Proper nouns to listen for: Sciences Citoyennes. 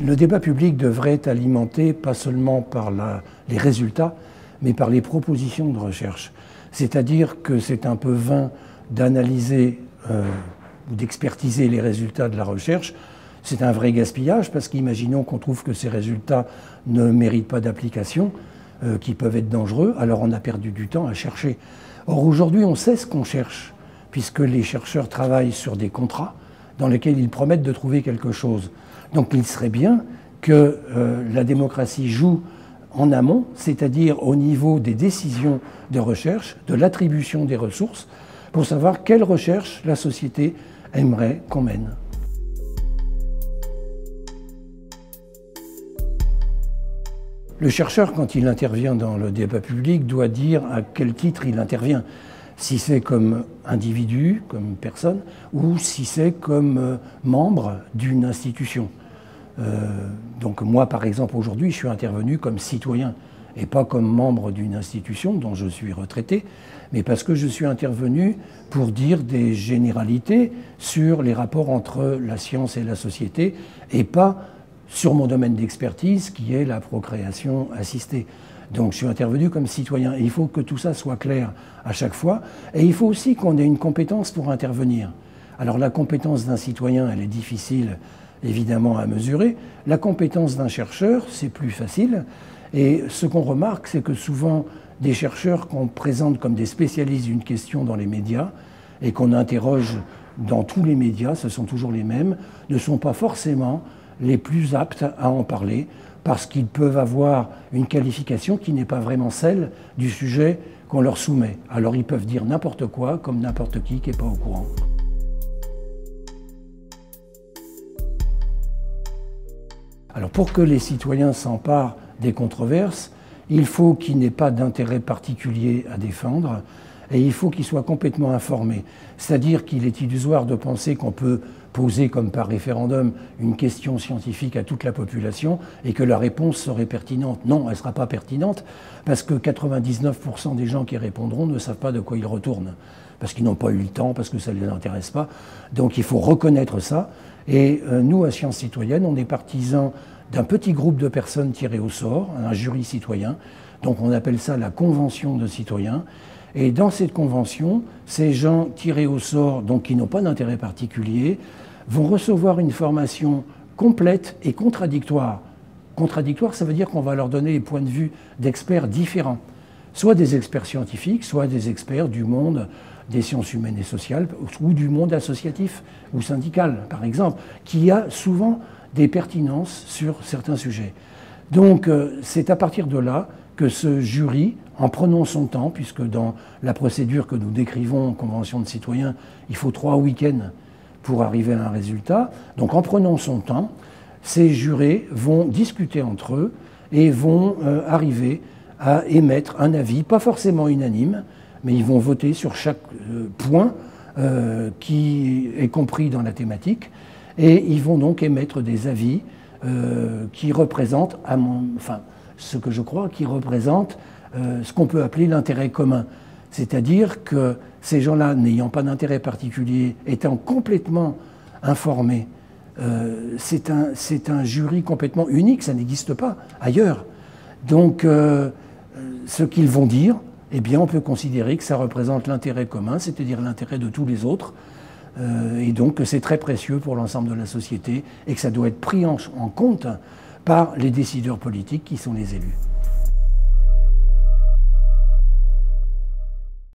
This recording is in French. Le débat public devrait être alimenté pas seulement par les résultats, mais par les propositions de recherche. C'est-à-dire que c'est un peu vain d'analyser ou d'expertiser les résultats de la recherche. C'est un vrai gaspillage parce qu'imaginons qu'on trouve que ces résultats ne méritent pas d'application, qui peuvent être dangereux, alors on a perdu du temps à chercher. Or aujourd'hui on sait ce qu'on cherche, puisque les chercheurs travaillent sur des contrats dans lesquels ils promettent de trouver quelque chose. Donc il serait bien que la démocratie joue en amont, c'est-à-dire au niveau des décisions de recherche, de l'attribution des ressources, pour savoir quelle recherche la société aimerait qu'on mène. Le chercheur, quand il intervient dans le débat public, doit dire à quel titre il intervient. Si c'est comme individu, comme personne, ou si c'est comme membre d'une institution. Donc moi, par exemple, aujourd'hui, je suis intervenu comme citoyen, et pas comme membre d'une institution dont je suis retraité, mais parce que je suis intervenu pour dire des généralités sur les rapports entre la science et la société, et pas sur mon domaine d'expertise, qui est la procréation assistée. Donc je suis intervenu comme citoyen. Et il faut que tout ça soit clair à chaque fois. Et il faut aussi qu'on ait une compétence pour intervenir. Alors la compétence d'un citoyen, elle est difficile, évidemment, à mesurer. La compétence d'un chercheur, c'est plus facile. Et ce qu'on remarque, c'est que souvent, des chercheurs qu'on présente comme des spécialistes d'une question dans les médias et qu'on interroge dans tous les médias, ce sont toujours les mêmes, ne sont pas forcément les plus aptes à en parler, parce qu'ils peuvent avoir une qualification qui n'est pas vraiment celle du sujet qu'on leur soumet. Alors ils peuvent dire n'importe quoi, comme n'importe qui n'est pas au courant. Alors pour que les citoyens s'emparent des controverses, il faut qu'ils n'aient pas d'intérêt particulier à défendre, et il faut qu'ils soient complètement informés. C'est-à-dire qu'il est illusoire de penser qu'on peut poser comme par référendum une question scientifique à toute la population et que la réponse serait pertinente. Non, elle ne sera pas pertinente parce que 99% des gens qui répondront ne savent pas de quoi ils retournent, parce qu'ils n'ont pas eu le temps, parce que ça ne les intéresse pas. Donc il faut reconnaître ça. Et nous, à Sciences Citoyennes, on est partisans d'un petit groupe de personnes tirées au sort, un jury citoyen. Donc on appelle ça la convention de citoyens. Et dans cette convention, ces gens tirés au sort, donc qui n'ont pas d'intérêt particulier, vont recevoir une formation complète et contradictoire. Contradictoire, ça veut dire qu'on va leur donner les points de vue d'experts différents. Soit des experts scientifiques, soit des experts du monde des sciences humaines et sociales, ou du monde associatif ou syndical, par exemple, qui a souvent des pertinences sur certains sujets. Donc c'est à partir de là que ce jury, en prenant son temps, puisque dans la procédure que nous décrivons en Convention de citoyens, il faut 3 week-ends pour arriver à un résultat. Donc en prenant son temps, ces jurés vont discuter entre eux et vont arriver à émettre un avis, pas forcément unanime, mais ils vont voter sur chaque point qui est compris dans la thématique, et ils vont donc émettre des avis qui représentent, ce qu'on peut appeler l'intérêt commun. C'est-à-dire que ces gens-là, n'ayant pas d'intérêt particulier, étant complètement informés, c'est un jury complètement unique, ça n'existe pas ailleurs. Donc, ce qu'ils vont dire, eh bien, on peut considérer que ça représente l'intérêt commun, c'est-à-dire l'intérêt de tous les autres, et donc que c'est très précieux pour l'ensemble de la société, et que ça doit être pris en compte par les décideurs politiques qui sont les élus.